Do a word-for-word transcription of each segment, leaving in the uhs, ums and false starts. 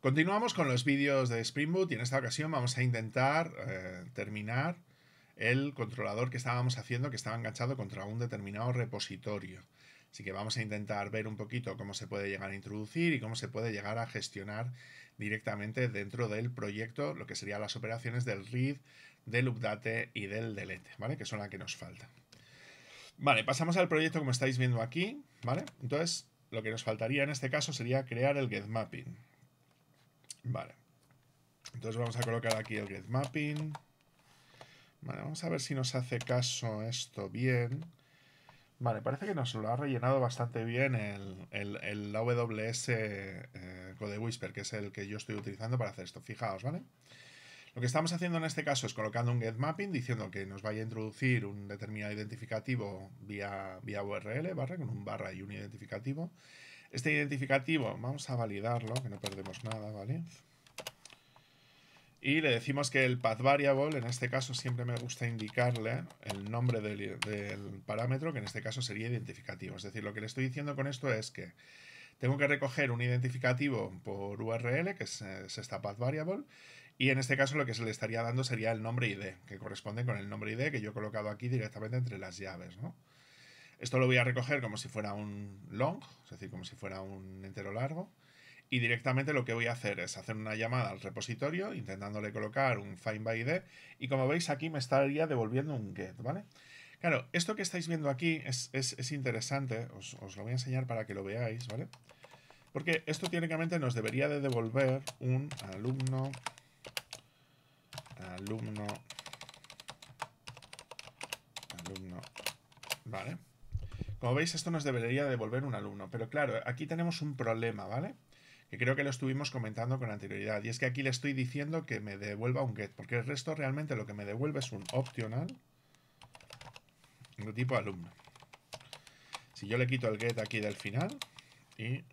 Continuamos con los vídeos de Spring Boot y en esta ocasión vamos a intentar eh, terminar el controlador que estábamos haciendo, que estaba enganchado contra un determinado repositorio. Así que vamos a intentar ver un poquito cómo se puede llegar a introducir y cómo se puede llegar a gestionar directamente dentro del proyecto lo que serían las operaciones del read, del update y del delete, ¿vale? Que son las que nos faltan. Vale, pasamos al proyecto como estáis viendo aquí, ¿vale? Entonces, lo que nos faltaría en este caso sería crear el GetMapping. Vale. Entonces vamos a colocar aquí el GetMapping. Vale, vamos a ver si nos hace caso esto bien. Vale, parece que nos lo ha rellenado bastante bien el, el, el A W S eh, CodeWhisperer, que es el que yo estoy utilizando para hacer esto. Fijaos, ¿vale? Lo que estamos haciendo en este caso es colocando un getMapping, diciendo que nos vaya a introducir un determinado identificativo vía, vía U R L, barra, con un barra y un identificativo. Este identificativo, vamos a validarlo, que no perdemos nada, ¿vale? Y le decimos que el path variable, en este caso siempre me gusta indicarle el nombre del, del parámetro, que en este caso sería identificativo. Es decir, lo que le estoy diciendo con esto es que tengo que recoger un identificativo por U R L, que es, es esta path variable, y en este caso lo que se le estaría dando sería el nombre I D, que corresponde con el nombre I D que yo he colocado aquí directamente entre las llaves, ¿no? Esto lo voy a recoger como si fuera un long, es decir, como si fuera un entero largo. Y directamente lo que voy a hacer es hacer una llamada al repositorio, intentándole colocar un findById, y como veis aquí me estaría devolviendo un get, ¿vale? Claro, esto que estáis viendo aquí es, es, es interesante, os, os lo voy a enseñar para que lo veáis, ¿vale? Porque esto teóricamente nos debería de devolver un alumno, alumno, alumno, ¿vale? Como veis esto nos debería devolver un alumno, pero claro, aquí tenemos un problema, ¿vale? Que creo que lo estuvimos comentando con anterioridad, y es que aquí le estoy diciendo que me devuelva un get, porque el resto realmente lo que me devuelve es un optional de tipo alumno. Si yo le quito el get aquí del final y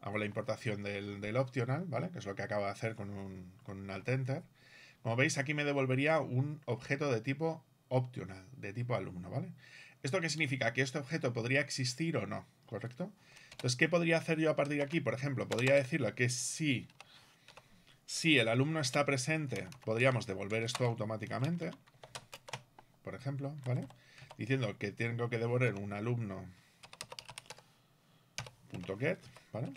hago la importación del, del optional, ¿vale? Que es lo que acabo de hacer con un, con un altenter, como veis aquí me devolvería un objeto de tipo optional, de tipo alumno, ¿vale? ¿Esto qué significa? Que este objeto podría existir o no, ¿correcto? Entonces, ¿qué podría hacer yo a partir de aquí? Por ejemplo, podría decirle que si, si el alumno está presente, podríamos devolver esto automáticamente, por ejemplo, ¿vale? Diciendo que tengo que devolver un alumno.get, ¿vale?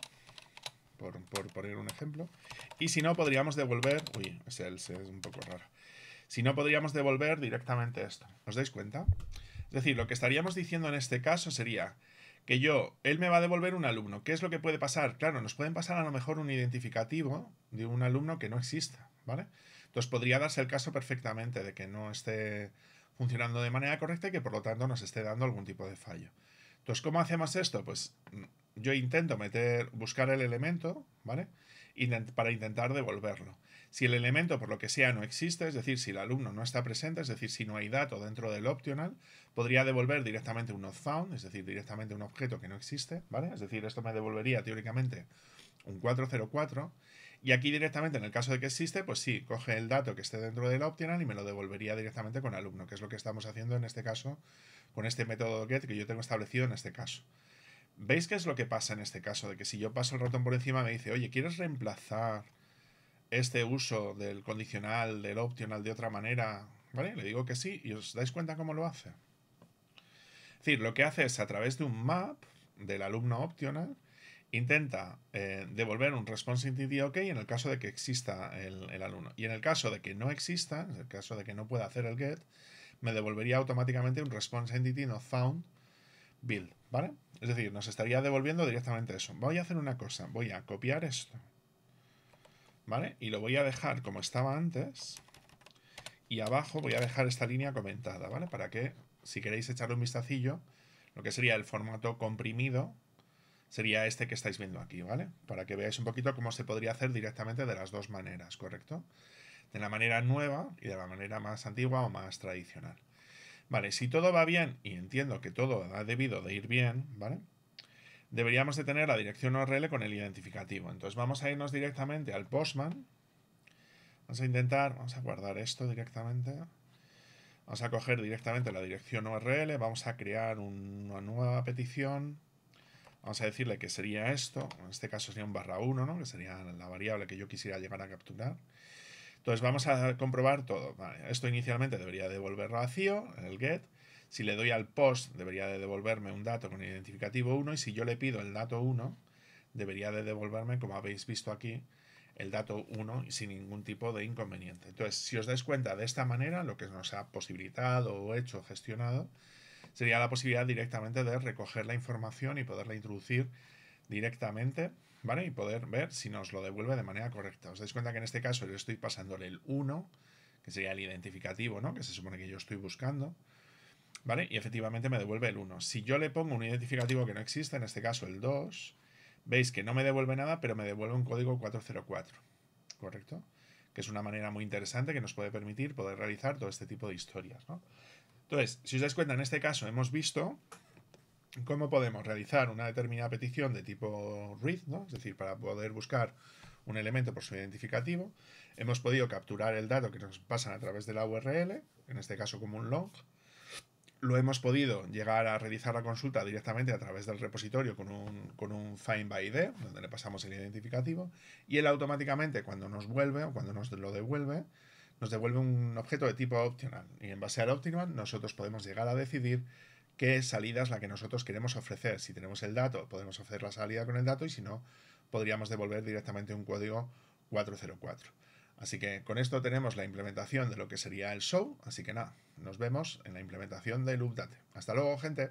Por, por poner un ejemplo. Y si no, podríamos devolver... Uy, ese es un poco raro. Si no, podríamos devolver directamente esto. ¿Os dais cuenta? Es decir, lo que estaríamos diciendo en este caso sería... que yo, él me va a devolver un alumno. ¿Qué es lo que puede pasar? Claro, nos pueden pasar a lo mejor un identificativo de un alumno que no exista, ¿vale? Entonces podría darse el caso perfectamente de que no esté funcionando de manera correcta y que por lo tanto nos esté dando algún tipo de fallo. Entonces, ¿cómo hacemos esto? Pues yo intento meter, buscar el elemento, ¿vale? Intent- para intentar devolverlo. Si el elemento, por lo que sea, no existe, es decir, si el alumno no está presente, es decir, si no hay dato dentro del optional, podría devolver directamente un not found, es decir, directamente un objeto que no existe, ¿vale? Es decir, esto me devolvería teóricamente un cuatrocientos cuatro, y aquí directamente, en el caso de que existe, pues sí, coge el dato que esté dentro del optional y me lo devolvería directamente con alumno, que es lo que estamos haciendo en este caso con este método get que yo tengo establecido en este caso. ¿Veis qué es lo que pasa en este caso? De que si yo paso el ratón por encima me dice, oye, ¿quieres reemplazar este uso del condicional, del optional de otra manera? ¿Vale? Le digo que sí y os dais cuenta cómo lo hace. Es decir, lo que hace es a través de un map del alumno optional intenta eh, devolver un ResponseEntity OK en el caso de que exista el, el alumno. Y en el caso de que no exista, en el caso de que no pueda hacer el get, me devolvería automáticamente un ResponseEntity not found build, ¿vale? Es decir, nos estaría devolviendo directamente eso. Voy a hacer una cosa, voy a copiar esto, ¿vale? Y lo voy a dejar como estaba antes. Y abajo voy a dejar esta línea comentada, ¿vale? Para que, si queréis echarle un vistacillo, lo que sería el formato comprimido sería este que estáis viendo aquí, ¿vale? Para que veáis un poquito cómo se podría hacer directamente de las dos maneras, ¿correcto? De la manera nueva y de la manera más antigua o más tradicional. Vale, si todo va bien, y entiendo que todo ha debido de ir bien, ¿vale? Deberíamos de tener la dirección U R L con el identificativo. Entonces vamos a irnos directamente al Postman. Vamos a intentar, vamos a guardar esto directamente. Vamos a coger directamente la dirección U R L, vamos a crear una nueva petición. Vamos a decirle que sería esto, en este caso sería un barra uno, ¿no? Que sería la variable que yo quisiera llegar a capturar. Entonces vamos a comprobar todo. Vale, esto inicialmente debería devolver vacío, el get. Si le doy al post, debería de devolverme un dato con identificativo uno. Y si yo le pido el dato uno, debería de devolverme, como habéis visto aquí, el dato uno y sin ningún tipo de inconveniente. Entonces, si os dais cuenta, de esta manera, lo que nos ha posibilitado o hecho, gestionado, sería la posibilidad directamente de recoger la información y poderla introducir directamente, ¿vale? Y poder ver si nos lo devuelve de manera correcta. Os dais cuenta que en este caso yo estoy pasándole el uno, que sería el identificativo, ¿no? Que se supone que yo estoy buscando, ¿vale? Y efectivamente me devuelve el uno. Si yo le pongo un identificativo que no existe, en este caso el dos, veis que no me devuelve nada, pero me devuelve un código cuatrocientos cuatro, ¿correcto? Que es una manera muy interesante que nos puede permitir poder realizar todo este tipo de historias, ¿no? Entonces, si os dais cuenta, en este caso hemos visto cómo podemos realizar una determinada petición de tipo read, ¿no? Es decir, para poder buscar un elemento por su identificativo. Hemos podido capturar el dato que nos pasan a través de la U R L, en este caso como un long. Lo hemos podido llegar a realizar la consulta directamente a través del repositorio con un, con un findById, donde le pasamos el identificativo, y él automáticamente, cuando nos vuelve o cuando nos lo devuelve, nos devuelve un objeto de tipo optional. Y en base al optional nosotros podemos llegar a decidir qué salida es la que nosotros queremos ofrecer. Si tenemos el dato, podemos ofrecer la salida con el dato, y si no, podríamos devolver directamente un código cuatrocientos cuatro. Así que con esto tenemos la implementación de lo que sería el show. Así que nada, nos vemos en la implementación de Loopdate. Hasta luego, gente.